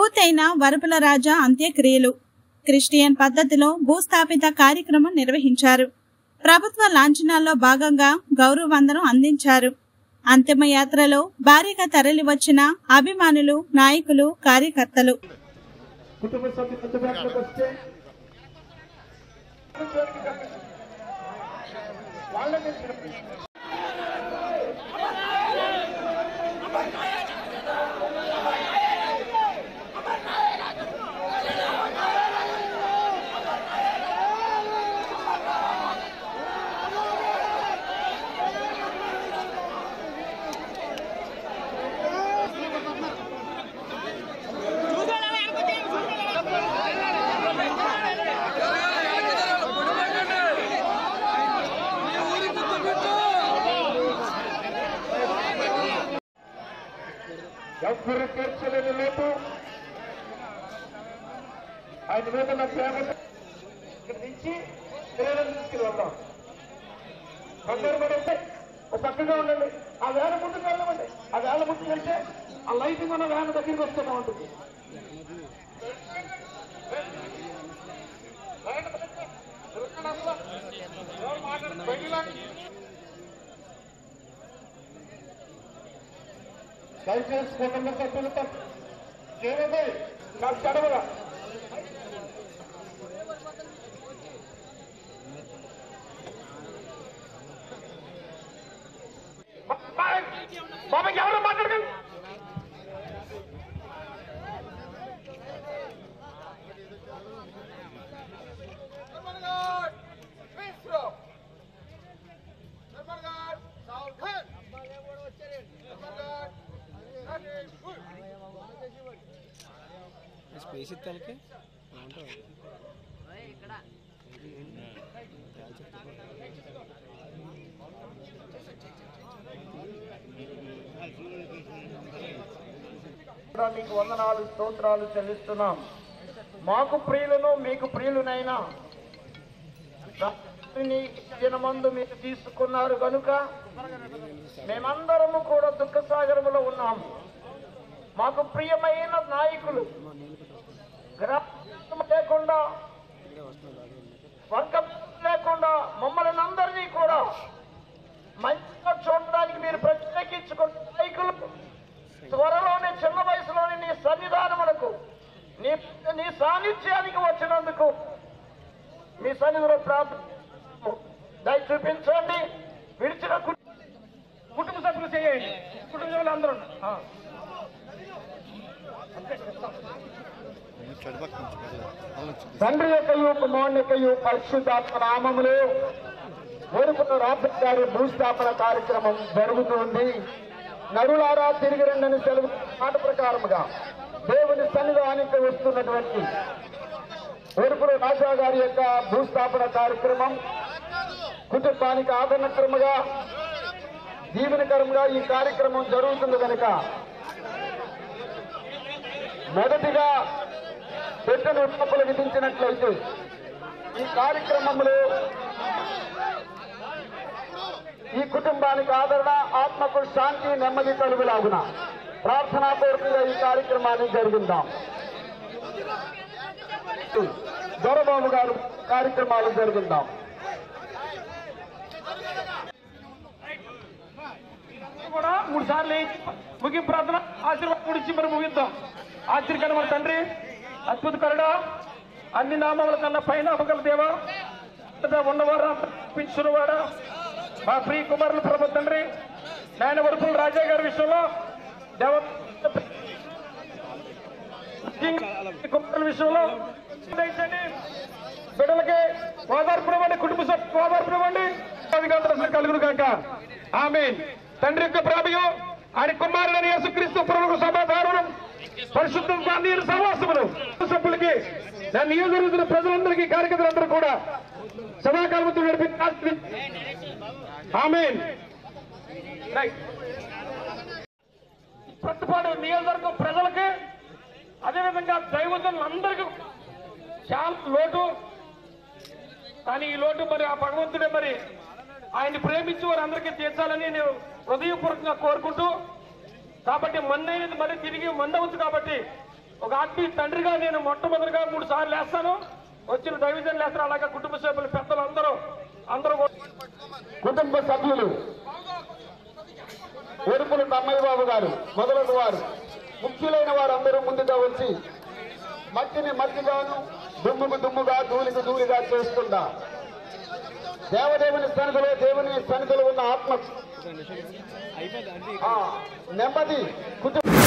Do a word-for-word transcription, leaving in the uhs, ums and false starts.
పూర్తైన వరపుల రాజా అంత్యక్రియలు క్రిస్టియన్ పద్ధతిలో భూస్థాపిత కార్యక్రమం నిర్వహించారు. ప్రభుత్వ లాంఛనాల్లో భాగంగా గౌరవ వందనం అందించారు. అంతిమయాత్రలో భారీగా తరలివచ్చిన అభిమానులు, నాయకులు, కార్యకర్తలు. ఎవరు తీర్చలేని లోటు ఆయన నూతన సేవలు ఇక్కడ నుంచి ప్రేరణ తీసుకెళ్దాం. బంగారు పడితే ఒక పక్కగా ఉండండి, ఆ వేళ ముందుకు వెళ్ళమండి. ఆ వేళ ముందుకు వెళ్తే ఆ లైటింగ్ ఉన్న వేళ దగ్గరికి వస్తూనే ఉంటుంది. దయచేసి కుటుంబ సభ్యులతో నేనే నాకు చడవల ఎవరు మాట్లాడగలరు. స్పేస్ ఇస్తానికి మీకు వందనాలు స్తోత్రాలు చెల్లిస్తున్నాం. మాకు ప్రియులను మీకు ప్రియులనైనా దినమందు మీరు తీసుకున్నారు కనుక మేమందరము కూడా దుఃఖసాగరములో ఉన్నాము. మాకు ప్రియమైన నాయకులు లేకుండా వర్గం లేకుండా మమ్మల్ని అందరినీ కూడా మంచిగా చూడడానికి మీరు ప్రత్యేకించుకున్న నాయకులు త్వరలోనే చిన్న వయసులోని నీ సన్నిధానములకు నీ నీ సాన్నిధ్యానికి వచ్చినందుకు మీ సన్నిధిలో ప్రార్థన దయ చూపించండి. విడిచిన కుటుంబ సభ్యులు చేయండి. కుటుంబ సభ్యులు అందరూ తండ్రి యొక్కయు కుమారుని యొక్కయు పరిశుద్ధాత్మ నామములో వేడుకున్న రాత్రి గారి భూస్థాపన కార్యక్రమం జరుగుతుంది. నరులారా తిరిగి రెండని సెలవు మాట ప్రకారముగా దేవుని సన్నిధానికి వస్తున్నటువంటి వేడుకుల రాజా గారి యొక్క భూస్థాపన కార్యక్రమం కుటుంబానికి ఆదరణకరముగా జీవనకరముగా ఈ కార్యక్రమం జరుగుతుంది కనుక మొదటిగా పెట్టెను ఉత్పత్తులు విధించినట్లయితే ఈ కార్యక్రమంలో ఈ కుటుంబానికి ఆదరణ, ఆత్మకు శాంతి, నెమ్మది కలుగులాగున ప్రార్థనాపూర్వకంగా ఈ కార్యక్రమాన్ని జరిగిద్దాం. దొరబాబు గారు కార్యక్రమాలు జరిగిద్దాం. కూడా మూడు సార్లు ముగింపు ప్రార్థన ఆశీర్వాదం గురించి మరి ముగిద్దాం. ఆశ్చర్యకరమైన తండ్రి, అద్భుత కరుడ, అన్ని నామముల కన్నా పైన అవగల దేవ, ఉన్నవారు అర్పించున్నవాడ, మా ప్రియ కుమారులు ప్రభు తండ్రి నాయన వరపుల రాజా గారి విషయంలో దేవ కుమారుల విషయంలో బిడ్డలకి ఓదార్పునివ్వండి, కుటుంబ సభ్యులకు ఓదార్పునివ్వండి, కలుగును గాక. ఆమేన్. తండ్రి యొక్క ప్రేమయు ఆయన కుమారుడైన యేసుక్రీస్తు ప్రభువు సమాధానం పరిశుద్ధ సహవాసములు సభ్యులకి దాన్ని నియోజకవర్గ ప్రజలందరికీ కార్యకర్తలందరూ కూడా సదాకాలముతో నడిపి ఆమేన్. ప్రతిపాడు నియోజకవర్గం ప్రజలకి అదేవిధంగా దైవజనులందరికీ చాలా లోటు, కానీ ఈ లోటు మరి ఆ భగవంతుడే మరి ఆయన్ని ప్రేమించి వారందరికీ తీర్చాలని నేను హృదయపూర్వకంగా కోరుకుంటూ, కాబట్టి మన్నైనది మరి తిరిగి మందవచ్చు, కాబట్టి وقعدني تندرجا نينو موتو بدرجا مودسار لسانو، وشيل دايفيزن لسنا على كتب السبل فتل أندرو أندرو كتب بسابيلو، ورقول تامي بابو كارو، مدرة دوار، مكيلين دوار أندرو منديدا ورسي، ماتيني ماتيدا نو، دمو بدمو كار دولي كدولي كار تيسكوندا، دايفا دايفا نستان كله دايفا نستان كله بنا آتمك، آه نمبادي كتب